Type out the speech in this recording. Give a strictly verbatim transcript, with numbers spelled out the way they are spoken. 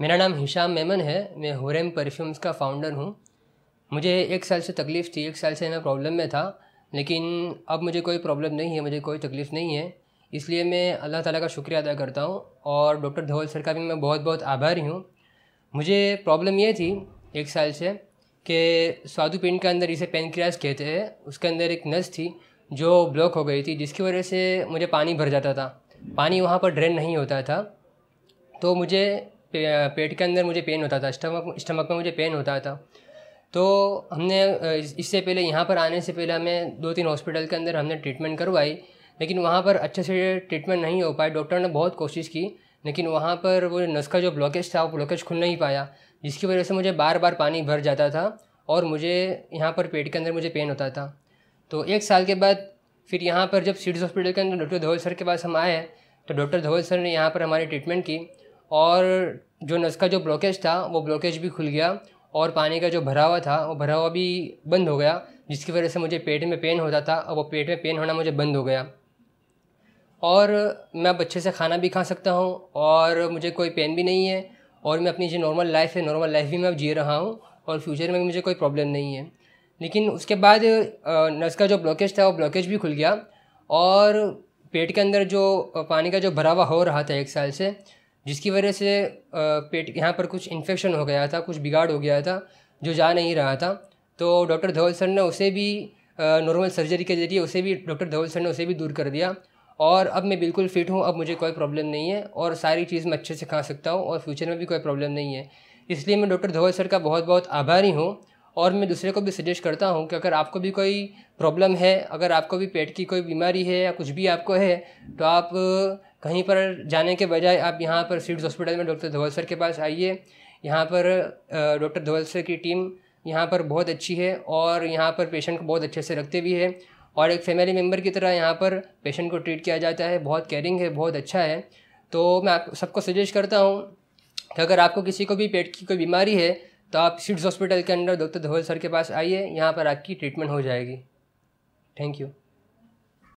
मेरा नाम हिशाम मेमन है। मैं हरेम परफ्यूम्स का फाउंडर हूँ। मुझे एक साल से तकलीफ़ थी, एक साल से मैं प्रॉब्लम में था, लेकिन अब मुझे कोई प्रॉब्लम नहीं है, मुझे कोई तकलीफ़ नहीं है। इसलिए मैं अल्लाह ताला का शुक्रिया अदा करता हूँ और डॉक्टर धवल सर का भी मैं बहुत बहुत आभारी हूँ। मुझे प्रॉब्लम ये थी एक साल से कि स्वादुपिंड के अंदर, इसे पेनक्रियास कहते हैं, उसके अंदर एक नस थी जो ब्लॉक हो गई थी, जिसकी वजह से मुझे पानी भर जाता था, पानी वहाँ पर ड्रेन नहीं होता था। तो मुझे पेट के अंदर मुझे पेन होता था, स्टमक स्टमक में मुझे पेन होता था। तो हमने इससे पहले, यहाँ पर आने से पहले, हमें दो तीन हॉस्पिटल के अंदर हमने ट्रीटमेंट करवाई, लेकिन वहाँ पर अच्छे से ट्रीटमेंट नहीं हो पाया। डॉक्टर ने बहुत कोशिश की, लेकिन वहाँ पर वो नस का जो ब्लॉकेज था, वो ब्लॉकेज खुल नहीं पाया, जिसकी वजह से मुझे बार बार पानी भर जाता था और मुझे यहाँ पर पेट के अंदर मुझे पेन होता था। तो एक साल के बाद फिर यहाँ पर जब सिड्स हॉस्पिटल के अंदर डॉक्टर धवल सर के पास हम आए, तो डॉक्टर धवल सर ने यहाँ पर हमारी ट्रीटमेंट की और जो नस का जो ब्लॉकेज था, वो ब्लॉकेज भी खुल गया और पानी का जो भरावा था, वो भरावा भी बंद हो गया, जिसकी वजह से मुझे पेट में पेन होता था और वो पेट में पेन होना मुझे बंद हो गया। और मैं अब अच्छे से खाना भी खा सकता हूँ और मुझे कोई पेन भी नहीं है, और मैं अपनी जो नॉर्मल लाइफ है, नॉर्मल लाइफ भी मैं अब जी रहा हूँ और फ्यूचर में भी मुझे कोई प्रॉब्लम नहीं है। लेकिन उसके बाद नस का जो ब्लॉकेज था, वो ब्लॉकेज भी खुल गया और पेट के अंदर जो पानी का जो भरावा हो रहा था एक साल से, जिसकी वजह से पेट यहाँ पर कुछ इन्फेक्शन हो गया था, कुछ बिगाड़ हो गया था जो जा नहीं रहा था। तो डॉक्टर धवल सर ने उसे भी नॉर्मल सर्जरी के जरिए उसे भी डॉक्टर धवल सर ने उसे भी दूर कर दिया और अब मैं बिल्कुल फिट हूँ। अब मुझे कोई प्रॉब्लम नहीं है और सारी चीज़ मैं अच्छे से खा सकता हूँ और फ्यूचर में भी कोई प्रॉब्लम नहीं है। इसलिए मैं डॉक्टर धवल सर का बहुत बहुत आभारी हूँ और मैं दूसरे को भी सजेस्ट करता हूँ कि अगर आपको भी कोई प्रॉब्लम है, अगर आपको भी पेट की कोई बीमारी है या कुछ भी आपको है, तो आप कहीं पर जाने के बजाय आप यहाँ पर सिड्स हॉस्पिटल में डॉक्टर धवल सर के पास आइए। यहाँ पर डॉक्टर धवल सर की टीम यहाँ पर बहुत अच्छी है और यहाँ पर पेशेंट को बहुत अच्छे से रखते भी है और एक फैमिली मेम्बर की तरह यहाँ पर पेशेंट को ट्रीट किया जाता है। बहुत केयरिंग है, बहुत अच्छा है। तो मैं आप सबको सजेस्ट करता हूँ कि अगर आपको किसी को भी पेट की कोई बीमारी है, तो आप सिड्स हॉस्पिटल के अंदर डॉक्टर धवल सर के पास आइए, यहाँ पर आपकी ट्रीटमेंट हो जाएगी। Thank you.